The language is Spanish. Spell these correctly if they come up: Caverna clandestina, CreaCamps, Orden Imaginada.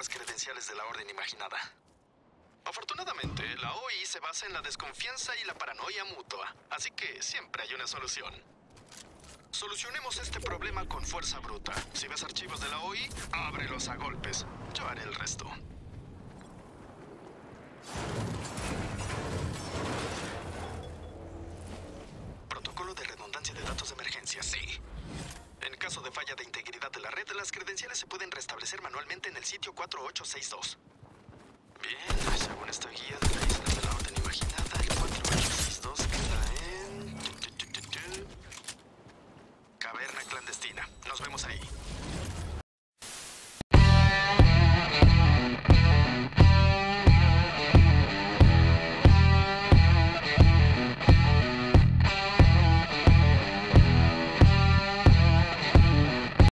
antiguas credenciales de la Orden Imaginada. Afortunadamente, la OI se basa en la desconfianza y la paranoia mutua, así que siempre hay una solución. Solucionemos este problema con fuerza bruta. Si ves archivos de la OI, ábrelos a golpes. Yo haré el resto. Protocolo de redundancia de datos de emergencia, sí. En caso de falla de integridad de la red, las credenciales se pueden restablecer manualmente en el sitio 4862. Bien, según esta guía de la isla de la Orden Imaginada, el 4862 queda en... Caverna clandestina. Nos vemos ahí.